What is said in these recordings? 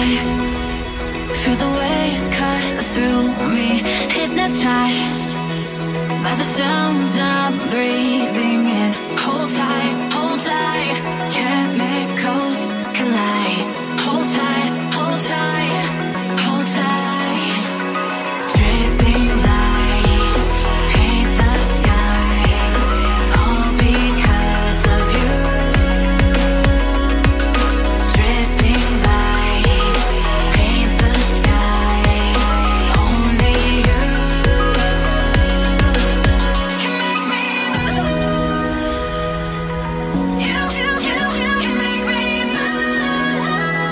high, feel the waves cut through me, hypnotized by the sounds I'm breathing in. Hold tight, hold tight, chemicals collide. Hold tight, hold tight, hold tight. Dripping lights paint the skies, all because of you.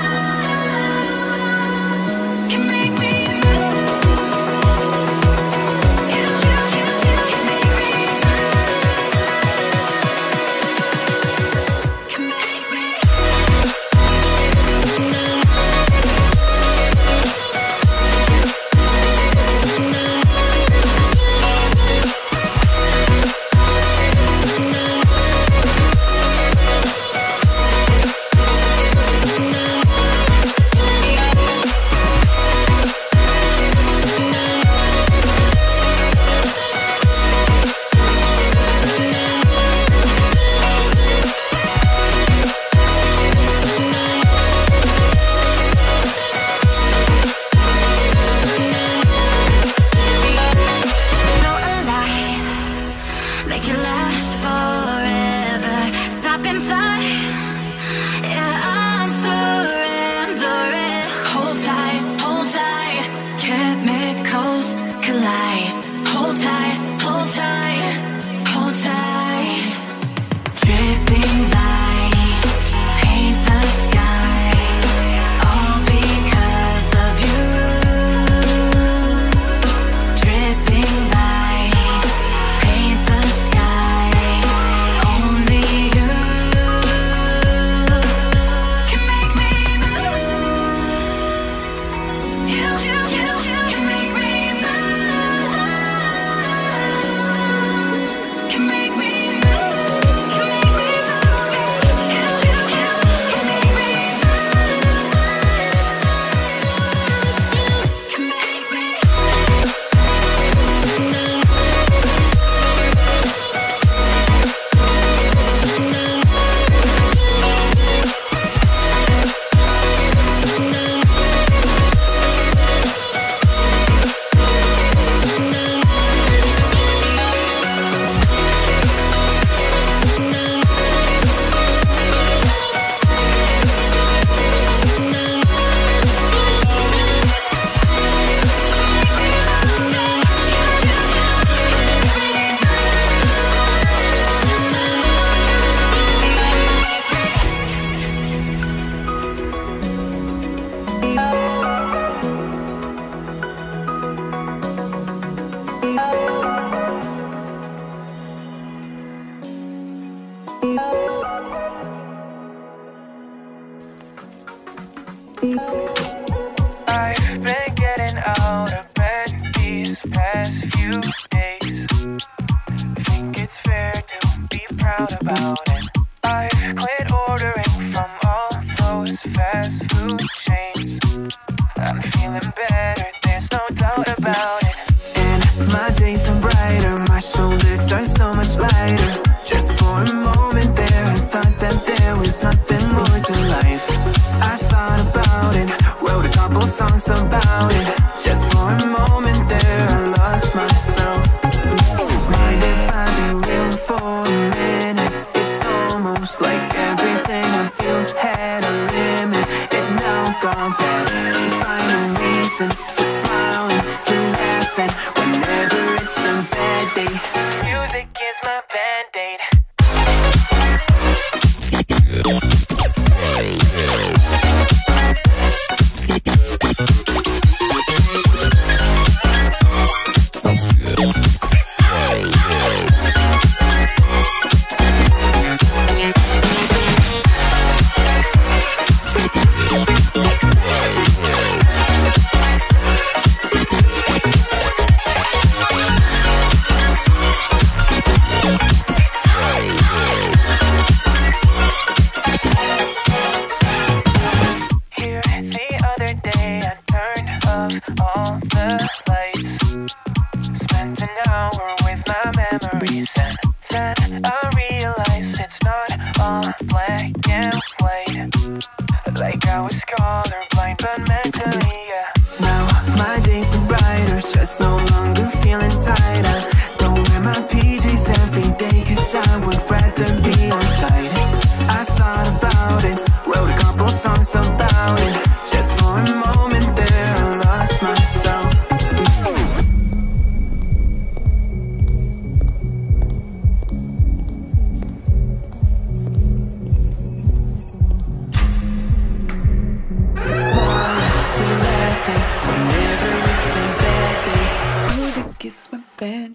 Dripping lights paint the skies, only you can make me love. You can make me love. Can make me love. You can make me love. Can make me. Make it last forever. Stop in time. Yeah, I'm surrendering. Hold tight, chemicals collide. Hold tight, hold tight. Dripping lights paint the skies, all because of you. Dripping lights paint the skies, only you can make me blue. You can make me blue. Can make me blue. Can make me blue. Can make me blue. Can make me blue. I've been getting out of bed these past few days. Think it's fair to be proud about it. I've quit ordering from all those fast food chains. I'm feeling better, there's no doubt about it. And my days are brighter, my shoulders are so much lighter. Just for a moment there, I thought that there was nothing more to life. I thought about it, wrote a couple songs about it. Just for a moment there, I lost myself. Mind if I be real for a minute? It's almost like everything I feel had a limit. It now gone past. Finding reasons to smile and to laugh at whenever it's a bad day. Music is my band-aid. Like I was colorblind, but mentally, yeah. Now my days are brighter, just no longer feeling tighter. Don't wear my PJs every day, 'cause I would rather be on site. I thought about it, wrote a couple songs about it. Just for a moment there, I lost myself. Kiss my bandit.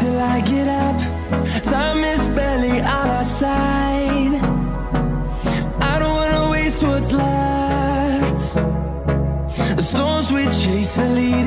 Till I get up, time is barely on our side. I don't wanna waste what's left. The storms we chase are leading.